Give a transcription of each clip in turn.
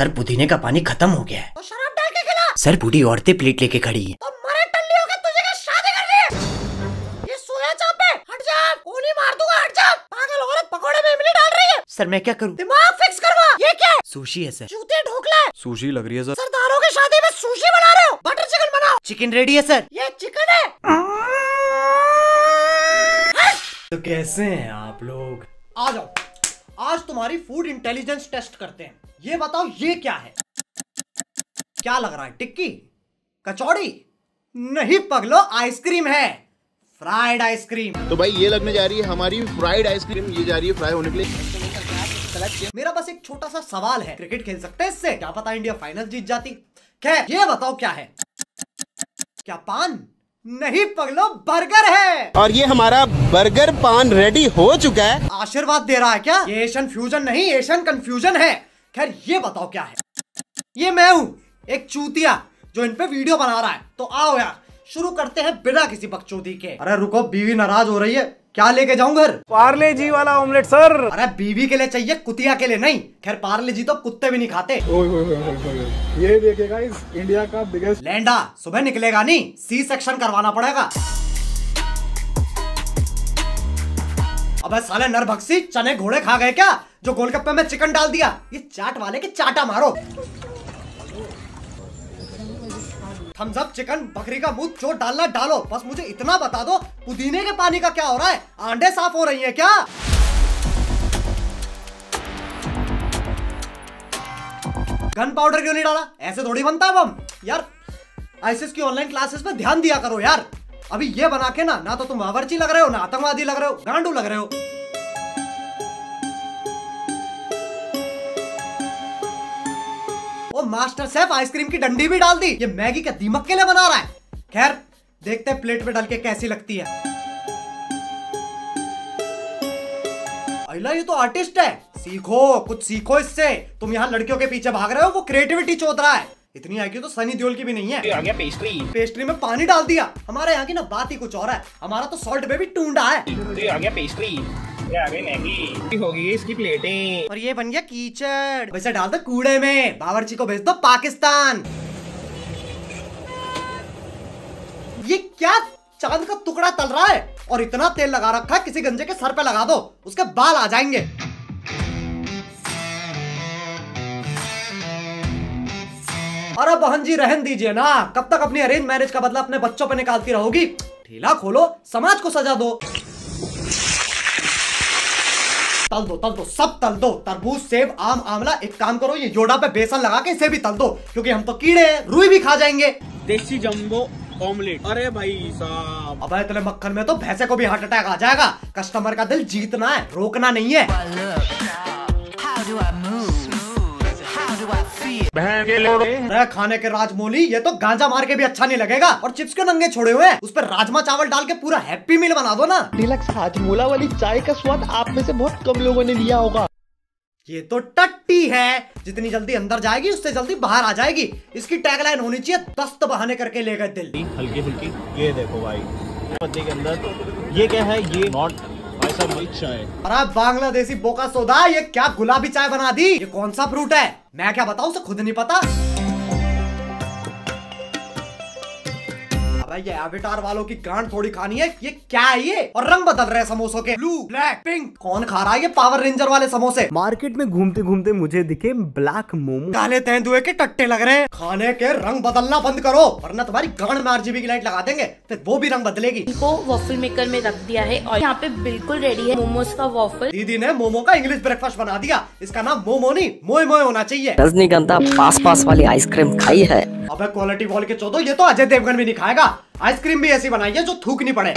Sir पुदीने का पानी खत्म हो गया है तो शराब डाल के खिला। सर बूढ़ी औरतें प्लेट लेके खड़ी है। तो मरे टल्ली हो गया, तुझे क्या शादी कर रही है? ये सोया चाप पे हट जा, गोली मार दूंगा, हट जा। पागल औरत पकौड़े में इमली डाल रही है। सर मैं क्या करूँ? दिमाग फिक्स करवा। ये क्या है? सुशी है सर। जूते ढोकला है। सुशी लग रही है सर। सरदारों की शादी में सुशी बना रहे हो? बटर चिकन बनाओ। चिकन रेडी है सर। ये चिकन है। तो कैसे हैं आप लोग? आ जाओ, आज तुम्हारी फूड इंटेलिजेंस टेस्ट करते हैं। ये बताओ ये क्या है? क्या लग रहा है? टिक्की? कचौड़ी? नहीं पगलो, आइसक्रीम है, फ्राइड आइसक्रीम। तो भाई ये लगने जा रही है हमारी फ्राइड आइसक्रीम, ये जा रही है फ्राई होने के लिए। मेरा बस एक छोटा सा सवाल है, क्रिकेट खेल सकते हैं इससे? क्या पता इंडिया फाइनल जीत जाती। खैर ये बताओ क्या है? क्या पान? नहीं पगलो, बर्गर है। और ये हमारा बर्गर पान रेडी हो चुका है। आशीर्वाद दे रहा है क्या? ये एशियन फ्यूजन नहीं, एशियन कंफ्यूजन है। खैर ये बताओ क्या है? ये मैं हूँ, एक चूतिया जो इन पे वीडियो बना रहा है। तो आओ यार शुरू करते हैं बिना किसी बकचोदी के। अरे रुको, बीवी नाराज हो रही है। क्या लेके जाऊँ घर? पार्ले जी वाला ऑमलेट सर। अरे बीवी के लिए चाहिए, कुतिया के लिए नहीं। खैर पार्ले जी तो कुत्ते भी नहीं खाते। ये देखेगा इस इंडिया का बिगेस्ट लैंडा। सुबह निकलेगा नहीं, सी सेक्शन करवाना पड़ेगा। अबे साले नरभक्षी, चने घोड़े खा गए क्या जो गोलगप्पे में चिकन डाल दिया? ये चाट वाले के चाटा मारो। थम्स अप चिकन, बकरी का मुंह, जो डालना डालो। बस मुझे इतना बता दो, पुदीने के पानी का क्या हो रहा है? आंडे साफ हो रही हैं क्या? गन पाउडर क्यों नहीं डाला? ऐसे थोड़ी बनता है बम। यार आईसीएस की ऑनलाइन क्लासेस पे ध्यान दिया करो यार। अभी ये बना के ना तो तुम बावर्ची लग रहे हो, ना आतंकवादी लग रहे हो, गांडू लग रहे हो। मास्टर शेफ आइसक्रीम की डंडी भी डाल दी। ये मैगी का दीमक के लिए बना रहा है। खैर देखते हैं प्लेट में डाल के कैसी लगती है। अला ये तो आर्टिस्ट है। सीखो, कुछ सीखो इससे। तुम यहाँ लड़कियों के पीछे भाग रहे हो, वो क्रिएटिविटी चोद रहा है। इतनी आईक्यू तो सनी देओल की भी नहीं है। आ गया पेस्ट्री में पानी डाल दिया। हमारे यहाँ की ना बात ही कुछ और है। हमारा तो सॉल्ट बेबी टूंडा है। आ गया पेस्ट्री, आ गई मैगी, हो गई इसकी प्लेटें, और ये बन गया कीचड़। वैसे डाल दो कूड़े में, बावर्ची को भेज दो पाकिस्तान। ये क्या चांद का टुकड़ा तल रहा है और इतना तेल लगा रखा है, किसी गंजे के सर पे लगा दो, उसके बाल आ जाएंगे। अरे बहन जी रहन दीजिए ना, कब तक अपनी अरेंज मैरिज का बदला अपने बच्चों पे निकालती रहोगी? ठेला खोलो, समाज को सजा दो। तल दो सब, तल दो तरबूज, सेब, आम, आंवला। एक काम करो, ये योडा पे बेसन लगा के इसे भी तल दो, क्योंकि हम तो कीड़े हैं, रुई भी खा जाएंगे। देसी जंबो ऑमलेट। अरे भाई साहब, अब इतने मक्खन में तो भैंसे को भी हार्ट अटैक आ जाएगा। कस्टमर का दिल जीतना है, रोकना नहीं है। अरे खाने के राजमोली, ये तो गांजा मार के भी अच्छा नहीं लगेगा। और चिप्स के नंगे छोड़े हुए हैं, उस पर राजमा चावल डाल के पूरा हैप्पी मील बना दो ना। डिलक्स हाजमोला वाली चाय का स्वाद आप में से बहुत कम लोगों ने लिया होगा। ये तो टट्टी है, जितनी जल्दी अंदर जाएगी उससे जल्दी बाहर आ जाएगी। इसकी टैगलाइन होनी चाहिए, दस्त बहाने करके ले गए दिल। हल्की फुल्की, ये देखो भाई पत्ते के अंदर ये क्या है? ये नॉट चाय। अरे बांग्लादेशी बोका सोदा, ये क्या गुलाबी चाय बना दी? ये कौन सा फ्रूट है? मैं क्या बताऊं, उसे खुद नहीं पता। अबे ये एविटार वालों की गांड थोड़ी खानी है। ये क्या है ये? और रंग बदल रहे हैं समोसों के, ब्लू, ब्लैक, पिंक। कौन खा रहा है ये पावर रेंजर वाले समोसे? मार्केट में घूमते घूमते मुझे दिखे ब्लैक मोमो, काले तेंदुए के टट्टे लग रहे हैं। खाने के रंग बदलना बंद करो, वरना तुम्हारी गांड में RGB की लाइट लगा देंगे, फिर वो भी रंग बदलेगी। इनको वॉफल मेकर में रख दिया है और यहाँ पे बिल्कुल रेडी है मोमोज का वॉफल। दीदी ने मोमो का इंग्लिश ब्रेकफास्ट बना दिया। इसका नाम मोमो नहीं, मोए मोए होना चाहिए। रजनीगंधा पास पास वाली आइसक्रीम खाई है। अब क्वालिटी वॉल के चौदो, ये तो अजय देवगन भी नहीं खाएगा। आइसक्रीम भी ऐसी बनाई है जो थूक नहीं पड़े।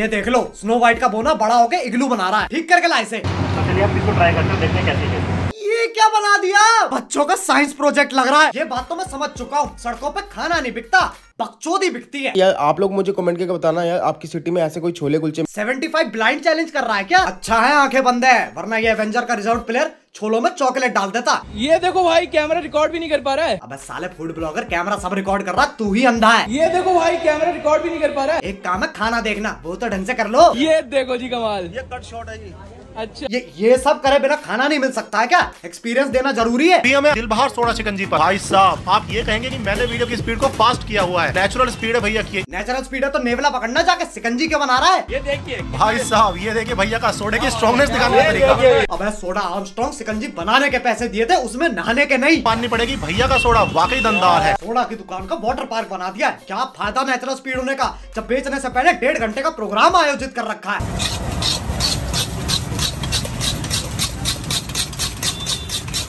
ये देख लो, स्नो वाइट का बोना बड़ा होके इग्लू बना रहा है। ठीक करके ला इसे। चलिए अब इसको ट्राई करते हैं, देखते हैं कैसे। ये क्या बना दिया? बच्चों का साइंस प्रोजेक्ट लग रहा है। ये बात तो मैं समझ चुका हूँ, सड़कों पे खाना नहीं बिकता, बकचोदी बिकती है। यार आप लोग मुझे कमेंट करके बताना यार, आपकी सिटी में ऐसे कोई छोले कुलचे। 75 ब्लाइंड चैलेंज कर रहा है क्या? अच्छा है आंखें बंद है, वरना ये एवेंजर का रिजॉर्ट प्लेयर छोलों में चॉकलेट डाल देता। ये देखो भाई, कैमरा रिकॉर्ड भी नहीं कर पा रहा है। अबे साले फूड ब्लॉगर कैमरा सब रिकॉर्ड कर रहा, तू ही अंधा है। ये देखो भाई, कैमरा रिकॉर्ड भी नहीं कर पा रहा है। एक काम है खाना देखना, वो तो ढंग से कर लो। ये देखो जी कमाल, ये कट शॉट है जी। अच्छा ये सब करे बिना खाना नहीं मिल सकता है क्या? एक्सपीरियंस देना जरूरी है। भैया मैं दिल बहार सोडा चिकन जी पर भाई साहब आप ये कहेंगे कि मैंने वीडियो की स्पीड को फास्ट किया हुआ है, नेचुरल स्पीड है भैया की। नेचुरल स्पीड है तो नेवला पकड़ना जाके सिकंजी क्यों बना रहा है? ये देखिए भाई साहब, ये देखिए भैया का सोडे की स्ट्रॉन्गनेस दिखाने का तरीका। अब सोडा आर्मस्ट्रांग सिकंजी बनाने के पैसे दिए थे, उसमें नहाने के नहीं। माननी पड़ेगी भैया का सोडा वाकई दमदार है। सोडा की दुकान का वाटर पार्क बना दिया, क्या फायदा नेचुरल स्पीड होने का जब बेचने से पहले 1.5 घंटे का प्रोग्राम आयोजित कर रखा है।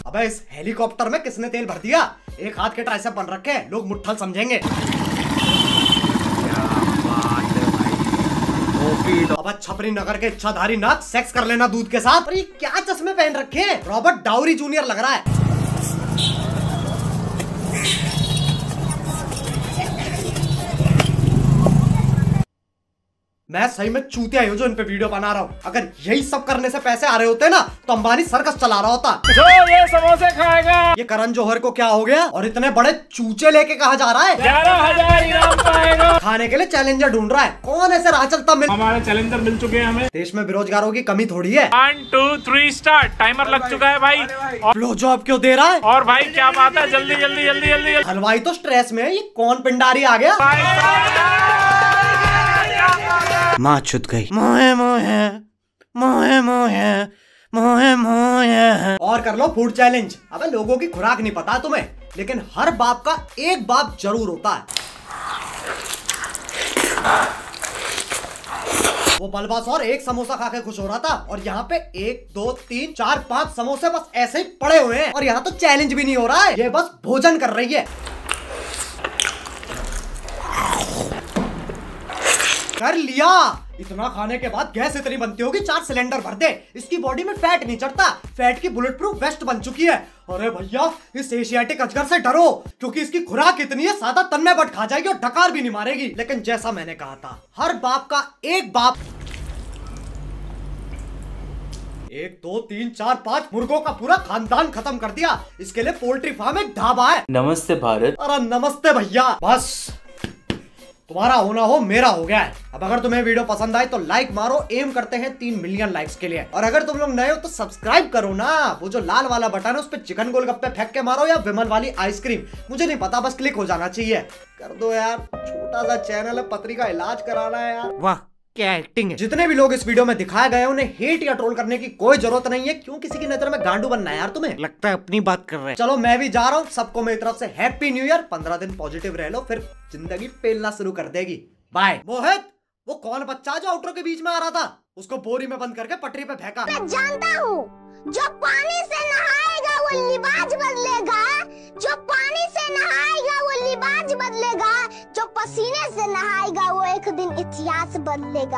अबे इस हेलीकॉप्टर में किसने तेल भर दिया? एक हाथ के ट्राइसेप बन रखे हैं, लोग मुट्ठल समझेंगे। क्या बात है भाई। अब छपरी नगर के इच्छाधारी नाथ सेक्स कर लेना दूध के साथ। पर ये क्या चश्मे पहन रखे हैं? रॉबर्ट डाउरी जूनियर लग रहा है। मैं सही में चूतिया हूँ जो इन पे वीडियो बना रहा हूँ। अगर यही सब करने से पैसे आ रहे होते ना तो अंबानी सर्कस चला रहा होता। जो ये समोसे खाएगा। ये करण जौहर को क्या हो गया? और इतने बड़े चूचे लेके कहा जा रहा है? 11,000 इनाम पाएगा। खाने के लिए चैलेंजर ढूंढ रहा है। कौन ऐसे राह चलता मिल? हमारे चैलेंजर मिल चुके हैं हमें। देश में बेरोजगारों की कमी थोड़ी है। 1 2 3 स्टार्ट। टाइमर लग चुका है भाई। ब्लो जॉब क्यों दे रहा है? और भाई क्या बात है, जल्दी जल्दी जल्दी जल्दी। हलवाई तो स्ट्रेस में है, ये कौन पिंडारी आ गया? माँ छुट गई। मोहे मोहे मोहे मोहे मोहे मोहे। और कर लो फूड चैलेंज। अबे लोगों की खुराक नहीं पता तुम्हें, लेकिन हर बाप का एक बाप जरूर होता है। वो बलवास और एक समोसा खा के खुश हो रहा था, और यहाँ पे 1 2 3 4 5 समोसे बस ऐसे ही पड़े हुए हैं। और यहाँ तो चैलेंज भी नहीं हो रहा है, ये बस भोजन कर रही है। कर लिया। इतना खाने के बाद गैस इतनी बनती होगी 4 सिलेंडर भर दे। इसकी बॉडी में फैट नहीं चढ़ता, फैट की बुलेट प्रूफ वेस्ट बन चुकी है। अरे भैया इस एशियाटिक अजगर से डरो, क्योंकि इसकी खुराक इतनी है सादा तन्ने बट खा जाएगी और डकार भी नहीं मारेगी। लेकिन जैसा मैंने कहा था हर बाप का एक बाप। 1 2 3 4 5 मुर्गों का पूरा खानदान खत्म कर दिया। इसके लिए पोल्ट्री फार्म एक ढाबा है। नमस्ते भारत। अरे नमस्ते भैया। बस तुम्हारा होना हो मेरा हो गया है। अब अगर तुम्हें वीडियो पसंद आए तो लाइक मारो, एम करते हैं 3 मिलियन लाइक्स के लिए। और अगर तुम लोग नए हो तो सब्सक्राइब करो ना। वो जो लाल वाला बटन है उस पे चिकन गोलगप्पे फेंक के मारो या विमल वाली आइसक्रीम, मुझे नहीं पता, बस क्लिक हो जाना चाहिए। कर दो यार, छोटा सा चैनल है, पतरी का इलाज कराना है यार। वाह क्या एक्टिंग है। जितने भी लोग इस वीडियो में दिखाए गए उन्हें हेट या ट्रोल करने की कोई जरूरत नहीं है। क्यों किसी की नजर में गांडू बनना है यार? तुम्हें लगता है अपनी बात कर रहे हैं। चलो मैं भी जा रहा हूँ। सबको मेरी तरफ से हैप्पी न्यू ईयर। 15 दिन पॉजिटिव रह लो, फिर जिंदगी पेलना शुरू कर देगी। बाय। मोहित वो कौन बच्चा जो आउटरो के बीच में आ रहा था, उसको बोरी में बंद करके पटरी पे फेंका। मैं जानता हूँ जो पानी से नहाएगा वो लिबाज बदलेगा, जो पानी से नहाएगा वो लिबाज बदलेगा, जो पसीने से नहाएगा वो एक दिन इतिहास बदलेगा।